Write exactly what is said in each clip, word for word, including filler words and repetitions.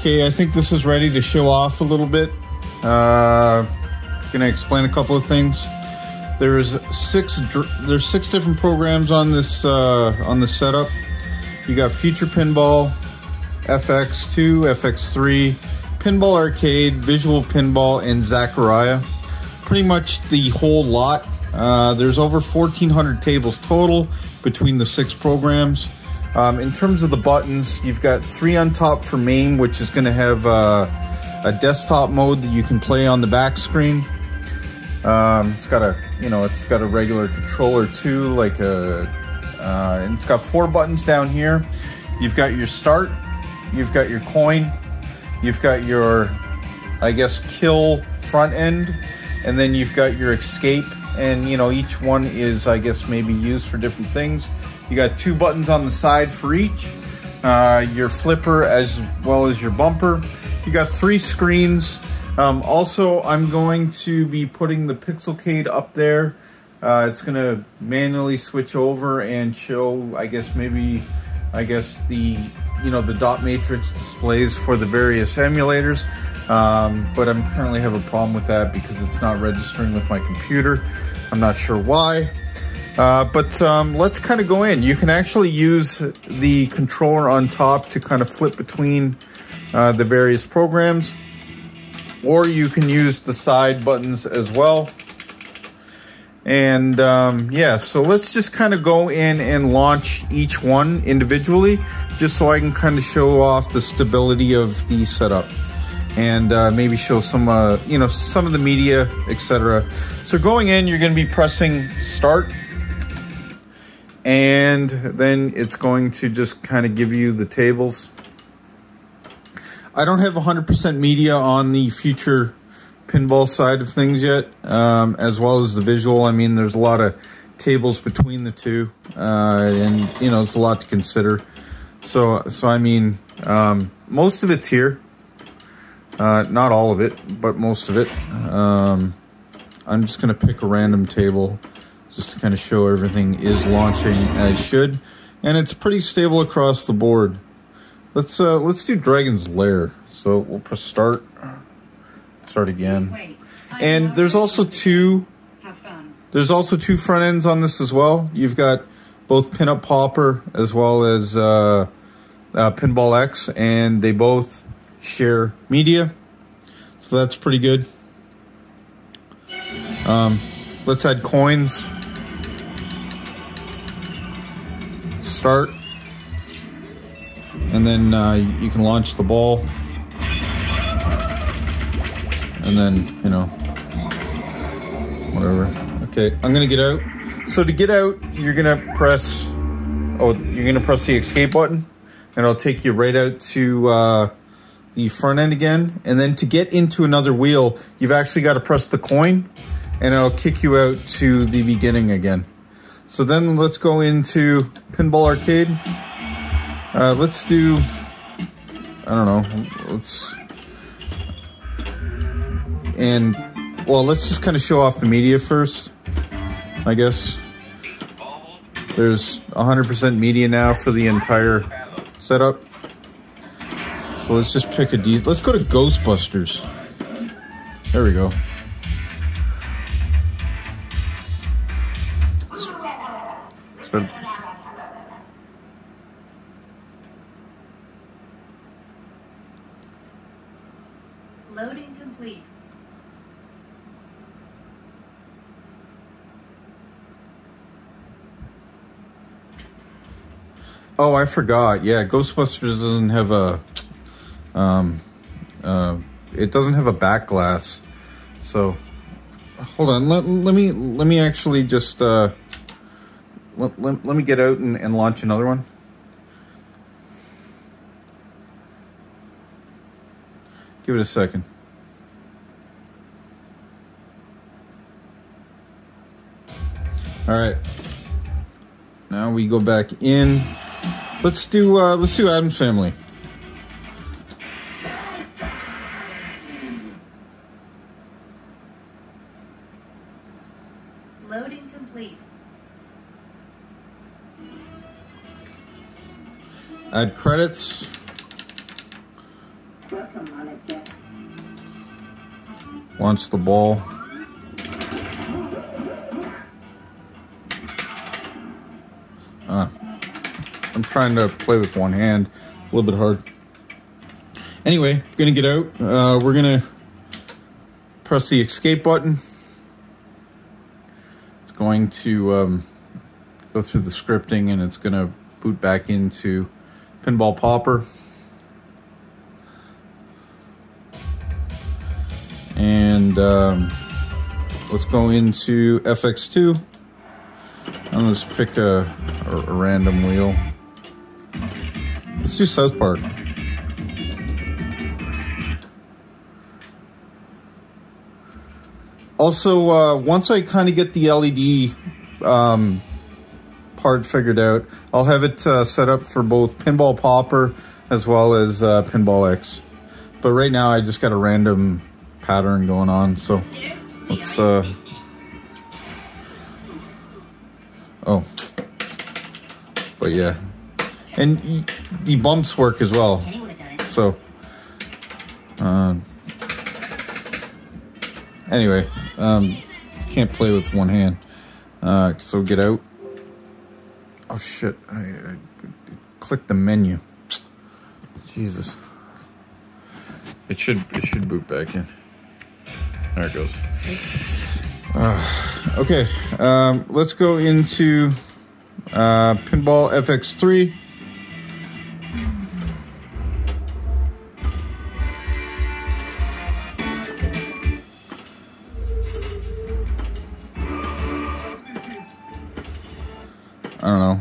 Okay, I think this is ready to show off a little bit. Uh, gonna explain a couple of things. There's six there's six different programs on this uh, on this setup. You got Future Pinball, F X two, F X three, Pinball Arcade, Visual Pinball, and Zaccaria. Pretty much the whole lot. Uh, there's over fourteen hundred tables total between the six programs. Um, in terms of the buttons, you've got three on top for MAME, which is going to have uh, a desktop mode that you can play on the back screen. Um, it's got a, you know, it's got a regular controller too, like a, uh, and it's got four buttons down here. You've got your start, you've got your coin, you've got your, I guess, kill front end, and then you've got your escape. And, you know, each one is, I guess, maybe used for different things. You got two buttons on the side for each, uh, your flipper as well as your bumper. You got three screens. Um, also, I'm going to be putting the Pixelcade up there. Uh, it's going to manually switch over and show, I guess, maybe, I guess the, you know, the dot matrix displays for the various emulators. Um, but I currently have a problem with that because it's not registering with my computer. I'm not sure why. Uh, but um, let's kind of go in. You can actually use the controller on top to kind of flip between uh, the various programs, or you can use the side buttons as well. And um, yeah, so let's just kind of go in and launch each one individually, just so I can kind of show off the stability of the setup. And uh, maybe show some, uh, you know, some of the media, et cetera. So going in, you're going to be pressing start. And then it's going to just kind of give you the tables. I don't have one hundred percent media on the Future Pinball side of things yet, um, as well as the visual. I mean, there's a lot of tables between the two, uh, and, you know, it's a lot to consider. So, so I mean, um, most of it's here. Uh, not all of it, but most of it. Um, I'm just going to pick a random table just to kind of show everything is launching as should. And it's pretty stable across the board. Let's uh, let's do Dragon's Lair. So we'll press start. Start again. And there's also two, there's also two front ends on this as well. You've got both Pinball Popper as well as uh, uh, Pinball X, and they both share media, so that's pretty good. Um, let's add coins. Start, and then uh, you can launch the ball, and then, you know, whatever. Okay, I'm gonna get out. So to get out, you're gonna press. Oh, you're gonna press the escape button, and it'll take you right out to. Uh, the front end again, and then to get into another wheel, you've actually got to press the coin, and it'll kick you out to the beginning again. So then let's go into Pinball Arcade. Uh, let's do, I don't know, let's, and, well, let's just kind of show off the media first, I guess. There's one hundred percent media now for the entire setup. So let's just pick a D. Let's go to Ghostbusters. There we go. So, loading complete. Oh, I forgot. Yeah, Ghostbusters doesn't have a. Um, uh, it doesn't have a back glass, so hold on. Let, let me let me actually just uh, let, let, let me get out and, and launch another one. Give it a second. All right, now we go back in. Let's do uh, let's do Adam's Family. Loading complete. Add credits. Wants the ball. Uh, I'm trying to play with one hand. A little bit hard. Anyway, gonna get out. Uh, we're gonna press the escape button. It's going to um, go through the scripting, and it's gonna boot back into Pinball Popper. And um, let's go into F X two. I'm gonna just pick a, a, a random wheel. Let's do South Park. Also, uh, once I kind of get the L E D um, part figured out, I'll have it uh, set up for both Pinball Popper as well as uh, Pinball X. But right now, I just got a random pattern going on, so let's... Uh, oh. But yeah. And the bumps work as well. So, uh, anyway, um, can't play with one hand. Uh, so get out. Oh shit! I, I clicked the menu. Jesus. It should it should boot back in. There it goes. Uh, okay, um, let's go into uh, Pinball F X three. I don't know.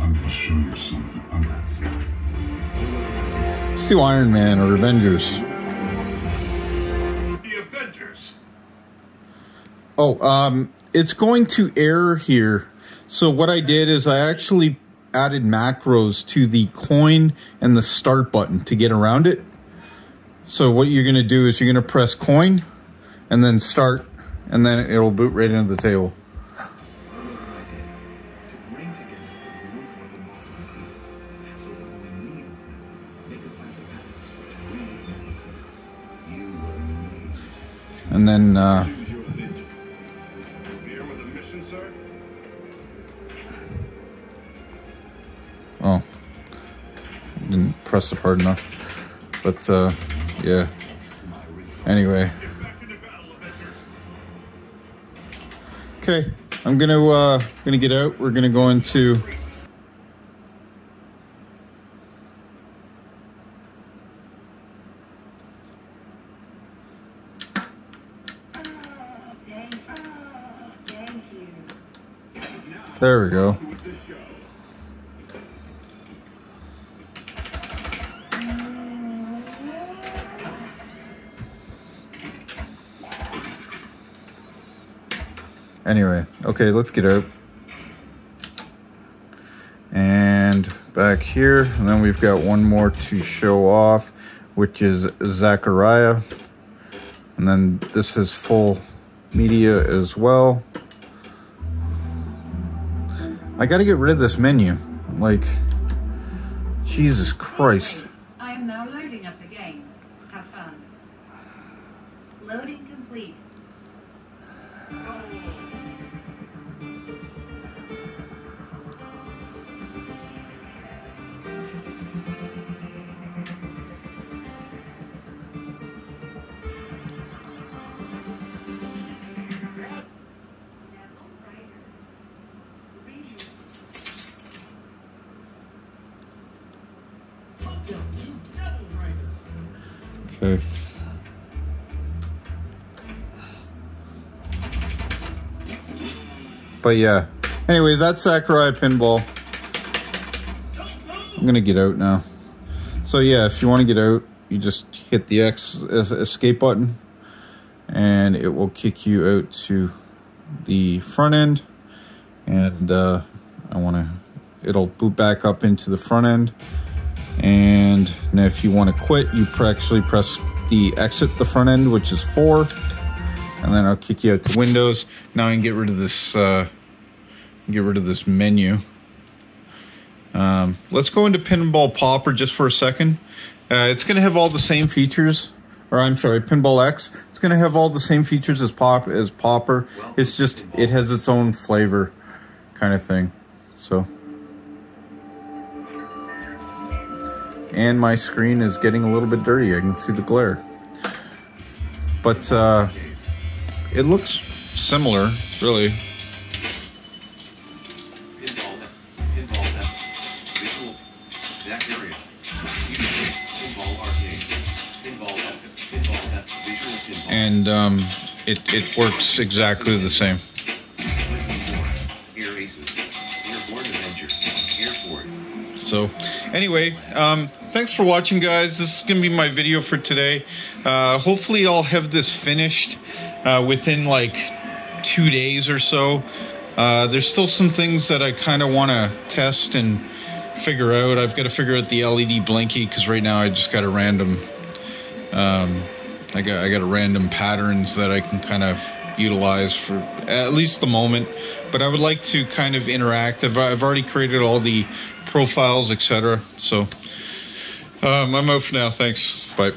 I'm gonna show you something on that side. Let's do Iron Man or Avengers. The Avengers. Oh, um, it's going to error here. So what I did is I actually added macros to the coin and the start button to get around it. So what you're gonna do is you're gonna press coin and then start, and then it'll boot right into the table. And then, uh, oh, didn't press it hard enough, but, uh, yeah, anyway. Okay, I'm gonna, uh, gonna get out. We're gonna go into... There we go. Anyway, okay, let's get out. And back here, and then we've got one more to show off, which is Zaccaria. And then this is full media as well. I gotta get rid of this menu. Like, Jesus Christ. I am now loading up the game. Have fun. Loading complete. Okay. But yeah. Anyways, that's Zaccaria Pinball. I'm gonna get out now. So yeah, if you want to get out, you just hit the X escape button, and it will kick you out to the front end. And uh, I want to. It'll boot back up into the front end. And now if you want to quit, you actually press the exit the front end, which is four, and then I'll kick you out to Windows. Now I can get rid of this uh get rid of this menu. Um let's go into Pinball Popper just for a second. Uh, it's going to have all the same features, or I'm sorry, Pinball X. It's going to have all the same features as Pop as Popper. Well, it's just Pinball. It has its own flavor, kind of thing. So, and my screen is getting a little bit dirty. I can see the glare, but uh, it looks similar, really. And um, it, it works exactly the same. So anyway, um, thanks for watching, guys. This is going to be my video for today. Uh, hopefully I'll have this finished uh, within like two days or so. Uh, there's still some things that I kind of want to test and figure out. I've got to figure out the L E D blinky, because right now I just got a random... Um, I got, I got a random patterns that I can kind of utilize for at least the moment, but I would like to kind of interact. I've, I've already created all the profiles, et cetera. So um, I'm out for now. Thanks. Bye.